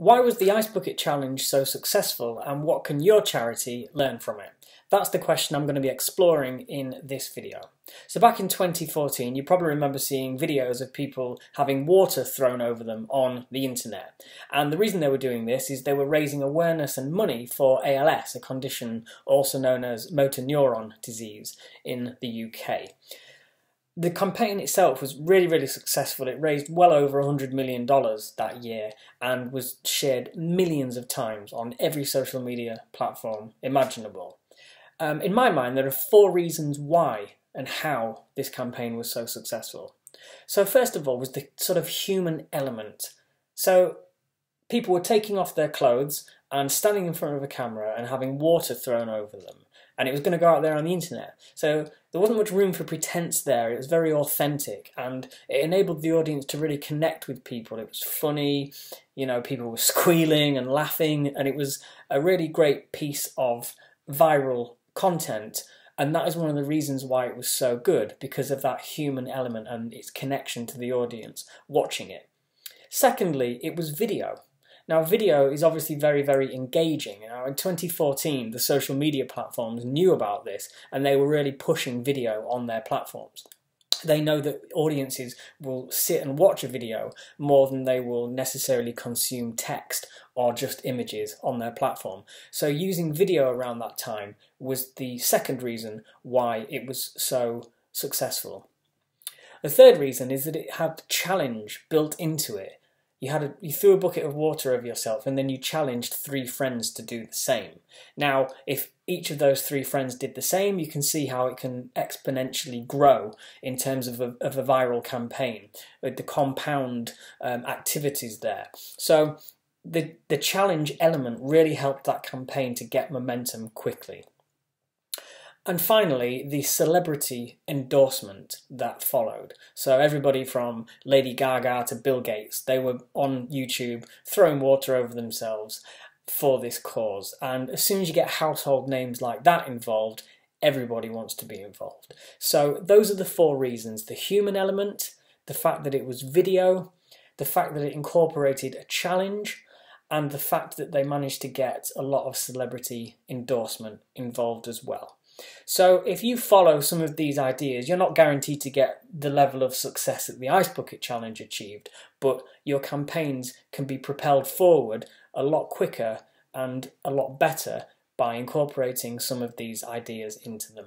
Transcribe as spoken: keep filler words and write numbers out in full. Why was the Ice Bucket Challenge so successful, and what can your charity learn from it? That's the question I'm going to be exploring in this video. So back in twenty fourteen, you probably remember seeing videos of people having water thrown over them on the internet. And the reason they were doing this is they were raising awareness and money for A L S, a condition also known as motor neuron disease in the U K. The campaign itself was really, really successful. It raised well over one hundred million dollars that year and was shared millions of times on every social media platform imaginable. Um, in my mind, there are four reasons why and how this campaign was so successful. So first of all was the sort of human element. So people were taking off their clothes and standing in front of a camera and having water thrown over them. And it was going to go out there on the internet. So there wasn't much room for pretense there. It was very authentic, and it enabled the audience to really connect with people. It was funny, you know, people were squealing and laughing, and it was a really great piece of viral content. And that is one of the reasons why it was so good, because of that human element and its connection to the audience watching it. Secondly, it was video. Now, video is obviously very, very engaging. Now, in twenty fourteen, the social media platforms knew about this, and they were really pushing video on their platforms. They know that audiences will sit and watch a video more than they will necessarily consume text or just images on their platform. So using video around that time was the second reason why it was so successful. The third reason is that it had challenge built into it. You had a, you threw a bucket of water over yourself, and then you challenged three friends to do the same. Now, if each of those three friends did the same, you can see how it can exponentially grow in terms of a, of a viral campaign, with the compound um, activities there. So the, the challenge element really helped that campaign to get momentum quickly. And finally, the celebrity endorsement that followed. So everybody from Lady Gaga to Bill Gates, they were on YouTube throwing water over themselves for this cause. And as soon as you get household names like that involved, everybody wants to be involved. So those are the four reasons: the human element, the fact that it was video, the fact that it incorporated a challenge, and the fact that they managed to get a lot of celebrity endorsement involved as well. So if you follow some of these ideas, you're not guaranteed to get the level of success that the Ice Bucket Challenge achieved, but your campaigns can be propelled forward a lot quicker and a lot better by incorporating some of these ideas into them.